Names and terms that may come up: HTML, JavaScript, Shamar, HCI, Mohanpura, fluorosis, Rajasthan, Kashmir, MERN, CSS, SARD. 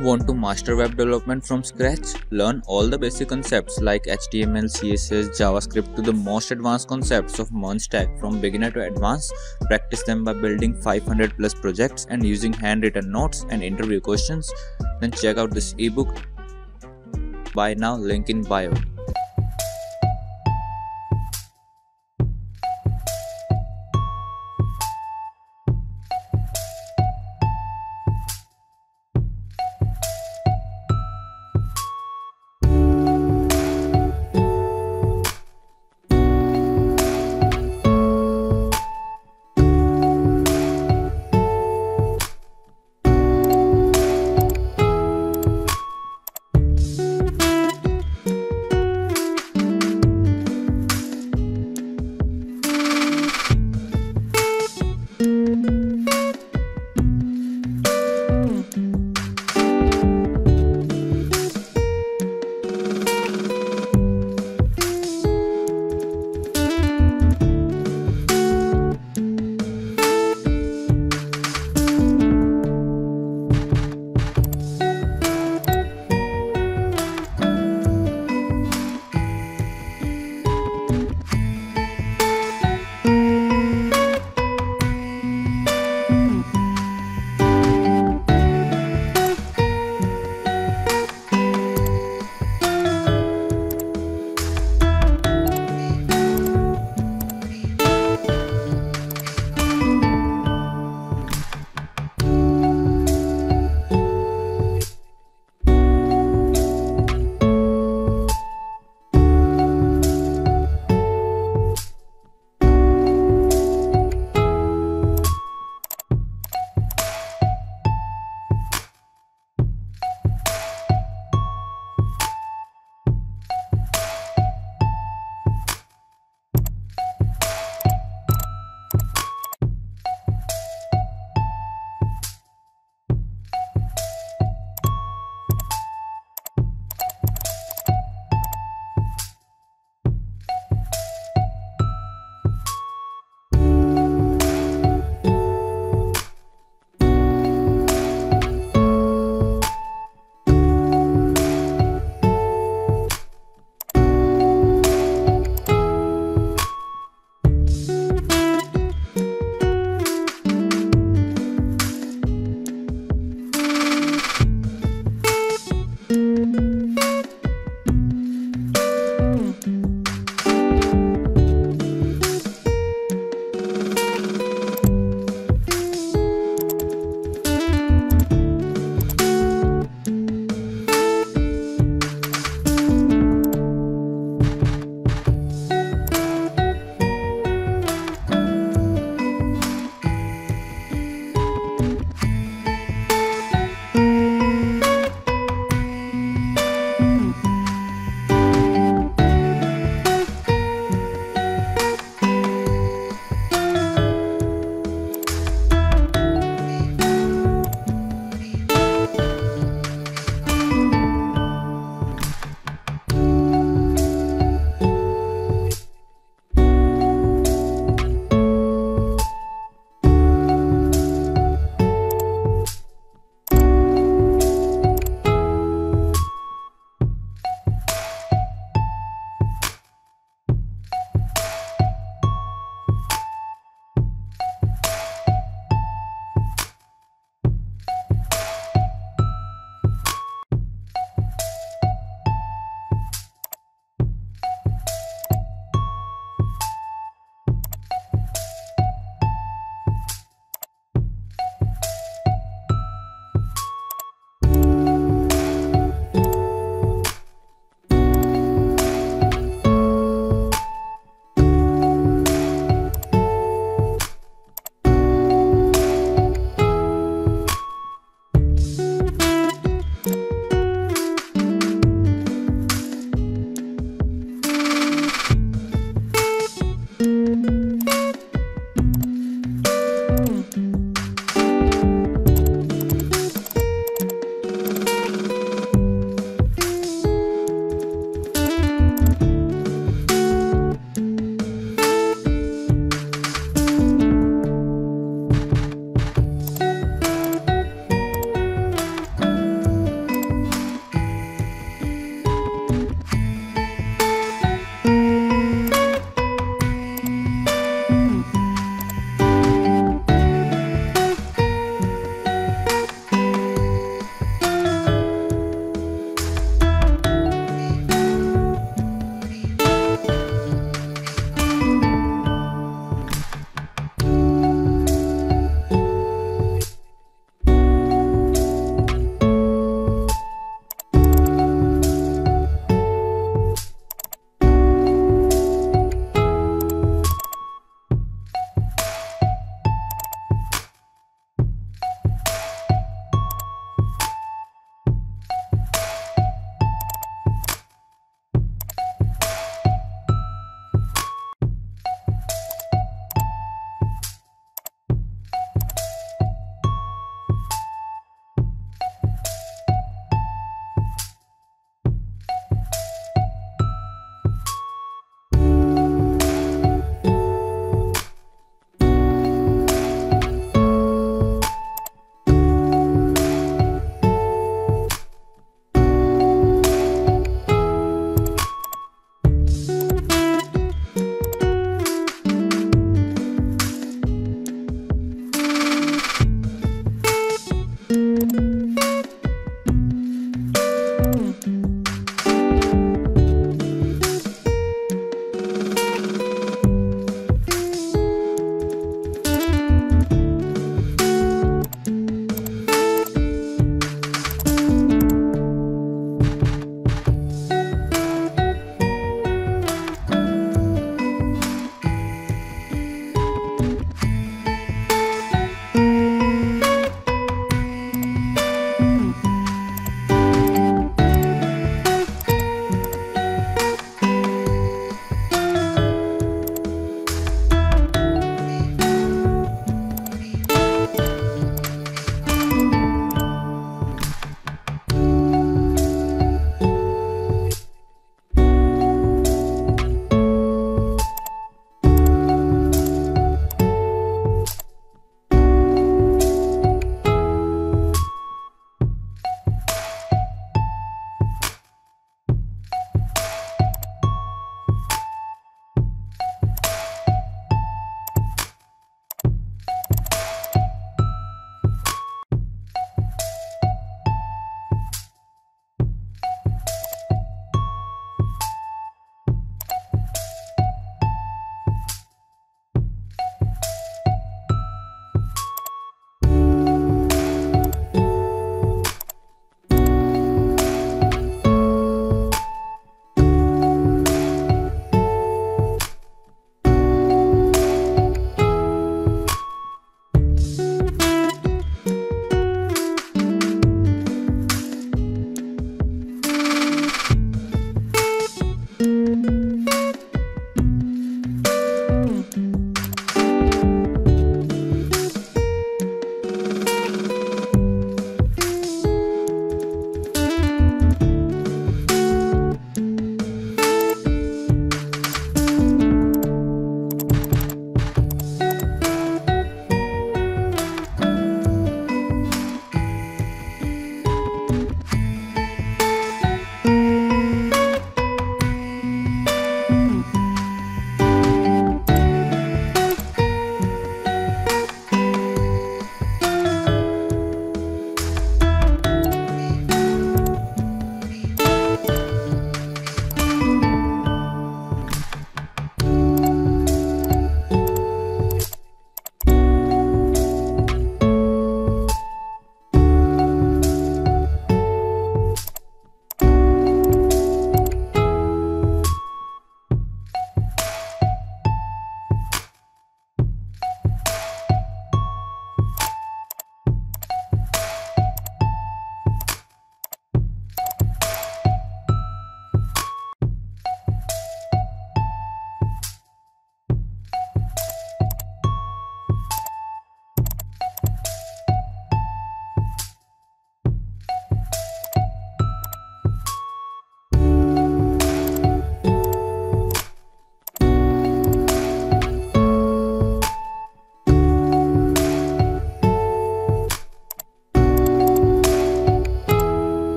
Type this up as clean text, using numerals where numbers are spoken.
Want to master web development from scratch? Learn all the basic concepts like HTML, CSS, JavaScript to the most advanced concepts of MERN stack from beginner to advanced. Practice them by building 500+ projects and using handwritten notes and interview questions. Then check out this ebook. Buy now, link in bio.